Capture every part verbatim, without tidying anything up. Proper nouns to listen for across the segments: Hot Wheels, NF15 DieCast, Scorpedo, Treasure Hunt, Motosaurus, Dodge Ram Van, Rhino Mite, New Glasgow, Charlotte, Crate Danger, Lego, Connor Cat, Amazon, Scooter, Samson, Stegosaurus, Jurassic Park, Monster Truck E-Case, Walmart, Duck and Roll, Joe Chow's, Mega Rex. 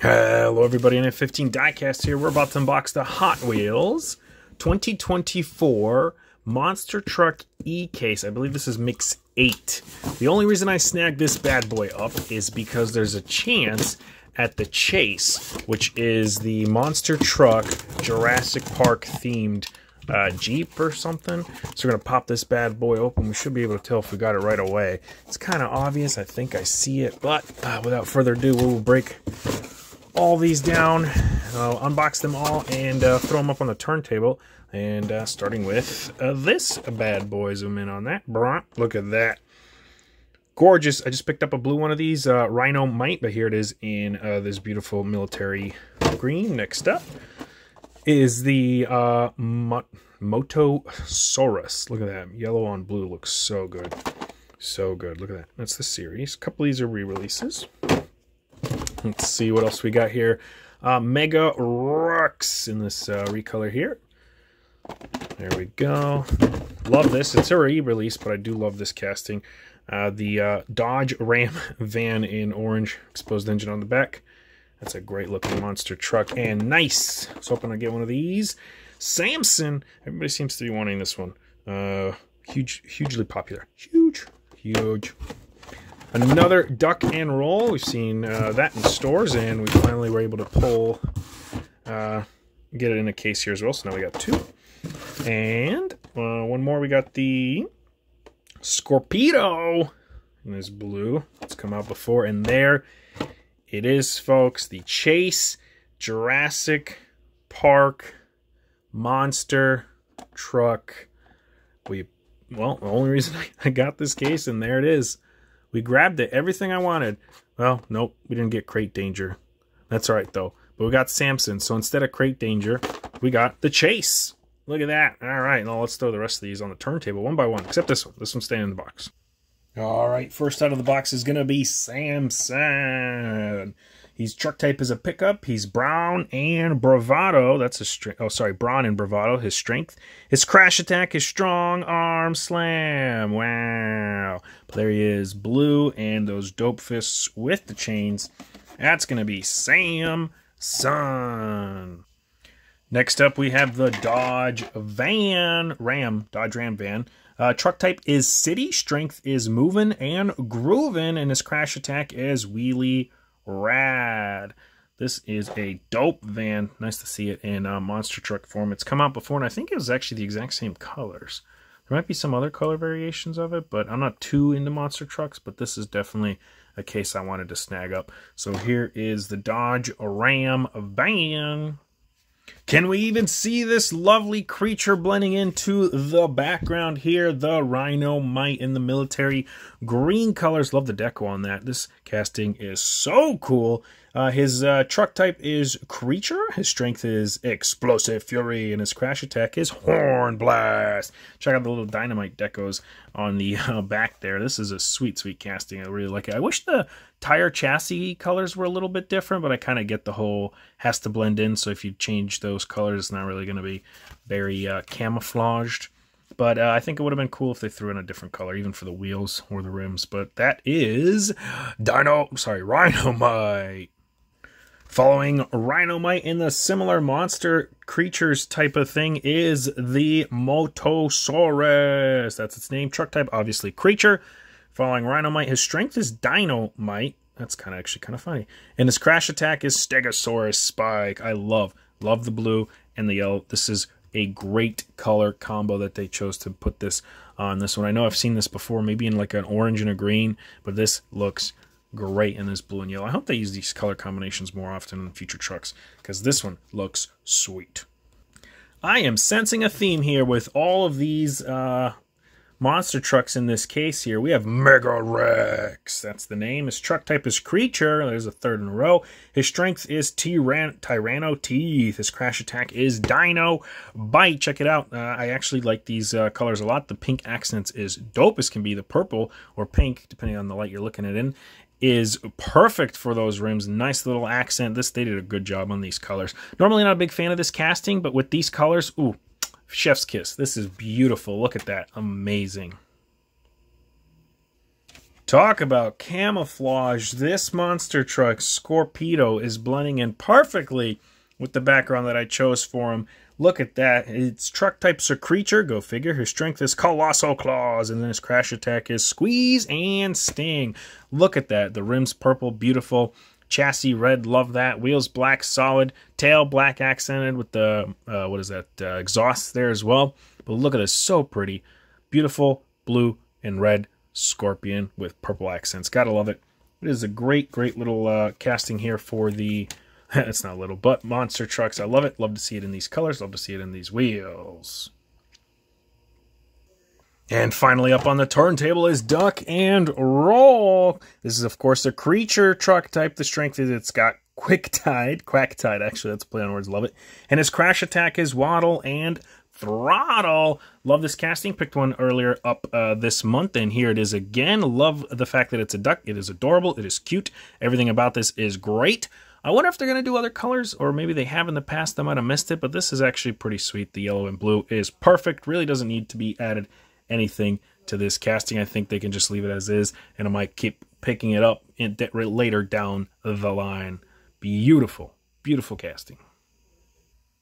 Hello everybody, N F fifteen DieCast here. We're about to unbox the Hot Wheels twenty twenty-four Monster Truck E-Case. I believe this is Mix eight. The only reason I snagged this bad boy up is because there's a chance at the Chase, which is the Monster Truck Jurassic Park themed uh, Jeep or something. So we're going to pop this bad boy open. We should be able to tell if we got it right away. It's kind of obvious. I think I see it, but uh, without further ado, we will break all these down, I'll unbox them all, and uh, throw them up on the turntable. And uh, starting with uh, this bad boy, zoom in on that. Look at that, gorgeous! I just picked up a blue one of these, uh, Rhino Mite, but here it is in uh, this beautiful military green. Next up is the uh, Mo Motosaurus. Look at that, yellow on blue, looks so good, so good. Look at that, that's the series. A couple of these are re-releases. Let's see what else we got here. Uh, Mega Rex in this uh, recolor here. There we go. Love this. It's a re-release, but I do love this casting. Uh, the uh, Dodge Ram Van in orange. Exposed engine on the back. That's a great looking monster truck. And nice. I was hoping I'd get one of these. Samson. Everybody seems to be wanting this one. Uh, huge, hugely popular. Huge. Huge. Another Duck and Roll. We've seen uh, that in stores, and we finally were able to pull, uh, get it in a case here as well. So now we got two. And uh, one more. We got the Scorpedo in this blue. It's come out before. And there it is, folks. The Chase Jurassic Park Monster Truck. We, well, the only reason I got this case, and there it is. We grabbed it, everything I wanted. Well, nope, we didn't get Crate Danger. That's all right, though. But we got Samson, so instead of Crate Danger, we got the Chase. Look at that. All right, now let's throw the rest of these on the turntable one by one, except this one. This one's staying in the box. All right, first out of the box is going to be Samson. His truck type is a pickup. He's brown and bravado. That's a strength. Oh, sorry, brawn and bravado, his strength. His crash attack is strong arm slam. Wow. But there he is, blue and those dope fists with the chains. That's going to be Samson. Next up, we have the Dodge Van Ram, Dodge Ram Van. Uh, truck type is city, strength is moving and grooving, and his crash attack is wheelie rad. This is a dope van. Nice to see it in uh, monster truck form. It's come out before, and I think it was actually the exact same colors. There might be some other color variations of it, but I'm not too into monster trucks, but this is definitely a case I wanted to snag up. So here is the Dodge Ram Van. Can we even see this lovely creature blending into the background here? The Rhino Mite in the military green colors. Love the deco on that. This casting is so cool. Uh, his uh, truck type is creature. His strength is explosive fury, and his crash attack is horn blast. Check out the little dynamite decos on the uh, back there. This is a sweet, sweet casting. I really like it. I wish the tire chassis colors were a little bit different, but I kind of get the whole has to blend in. So if you change those colors, it's not really going to be very uh, camouflaged. But uh, I think it would have been cool if they threw in a different color, even for the wheels or the rims. But that is Dino, sorry, Rhino Mite. Following Rhino Mite in the similar monster creatures type of thing is the Motosaurus. That's its name. Truck type, obviously creature. Following Rhino Mite, his strength is Dynamite. That's kind of actually kind of funny. And his crash attack is Stegosaurus Spike. I love, love the blue and the yellow. This is a great color combo that they chose to put this on this one. I know I've seen this before, maybe in like an orange and a green, but this looks great in this blue and yellow. I hope they use these color combinations more often in future trucks, because this one looks sweet. I am sensing a theme here with all of these uh, monster trucks in this case here. We have Mega Rex. That's the name. His truck type is creature. There's a third in a row. His strength is tyran Tyranno Teeth. His crash attack is Dino Bite. Check it out. Uh, I actually like these uh, colors a lot. The pink accents is dope as can be. The purple or pink, depending on the light you're looking at in, is perfect for those rims. Nice little accent. This, they did a good job on these colors. Normally not a big fan of this casting, but with these colors, ooh, chef's kiss. This is beautiful. Look at that. Amazing. Talk about camouflage. This monster truck, Scorpedo, is blending in perfectly with the background that I chose for him. Look at that. Its truck types are creature, go figure. His strength is colossal claws, and then his crash attack is squeeze and sting. Look at that. The rim's purple, beautiful. Chassis red, love that. Wheels black, solid. Tail black accented with the, uh, what is that, uh, exhaust there as well. But look at this, so pretty. Beautiful blue and red scorpion with purple accents. Gotta love it. It is a great, great little uh, casting here for the, it's not little, but monster trucks. I love it. Love to see it in these colors. Love to see it in these wheels. And finally up on the turntable is Duck and Roll. This is, of course, a creature truck type. The strength is it's got quick tide, quack tide, actually. That's a play on words. Love it. And his crash attack is waddle and throttle. Love this casting. Picked one earlier up uh, this month, and here it is again. Love the fact that it's a duck. It is adorable. It is cute. Everything about this is great. I wonder if they're going to do other colors, or maybe they have in the past. I might have missed it, but this is actually pretty sweet. The yellow and blue is perfect. Really doesn't need to be added anything to this casting. I think they can just leave it as is, and I might keep picking it up in later down the line. Beautiful, beautiful casting.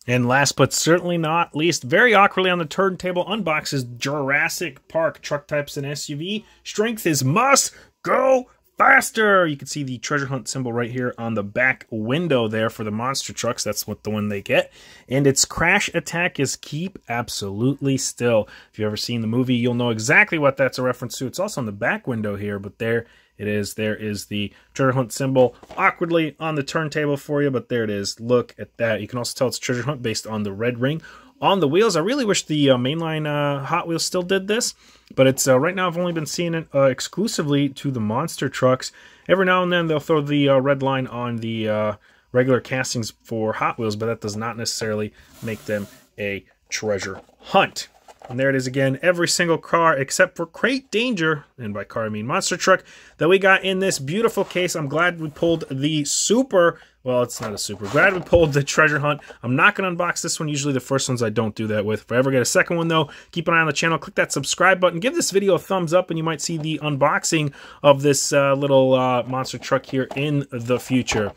And last but certainly not least, very awkwardly on the turntable unboxes Jurassic Park. Truck types and S U V. Strength is must go faster. You can see the treasure hunt symbol right here on the back window there for the monster trucks. That's what the one they get. And its crash attack is keep absolutely still. If you've ever seen the movie, you'll know exactly what that's a reference to. It's also on the back window here, but there it is. There is the treasure hunt symbol awkwardly on the turntable for you, but there it is. Look at that. You can also tell it's treasure hunt based on the red ring on the wheels. I really wish the uh, mainline uh, Hot Wheels still did this, but it's uh, right now I've only been seeing it uh, exclusively to the monster trucks. Every now and then they'll throw the uh, red line on the uh, regular castings for Hot Wheels, but that does not necessarily make them a treasure hunt. And there it is again, every single car except for Crate Danger, and by car I mean monster truck, that we got in this beautiful case. I'm glad we pulled the super, well, it's not a super, glad we pulled the treasure hunt. I'm not going to unbox this one. Usually the first ones I don't do that with. If I ever get a second one though, keep an eye on the channel, click that subscribe button, give this video a thumbs up, and you might see the unboxing of this uh, little uh, monster truck here in the future.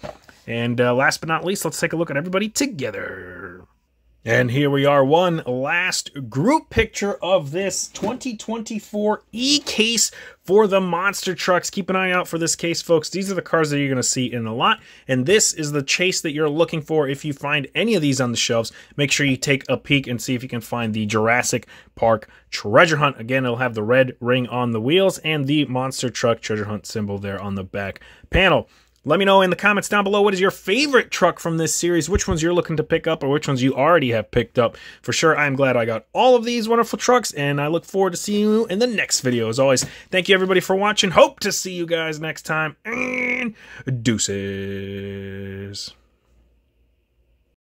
And uh, last but not least, let's take a look at everybody together. And here we are, one last group picture of this twenty twenty-four E-Case for the monster trucks. Keep an eye out for this case, folks. These are the cars that you're going to see in the lot, and this is the chase that you're looking for. If you find any of these on the shelves, make sure you take a peek and see if you can find the Jurassic Park treasure hunt. Again, it'll have the red ring on the wheels and the monster truck treasure hunt symbol there on the back panel. Let me know in the comments down below what is your favorite truck from this series, which ones you're looking to pick up or which ones you already have picked up. For sure, I'm glad I got all of these wonderful trucks, and I look forward to seeing you in the next video. As always, thank you everybody for watching. Hope to see you guys next time, and deuces.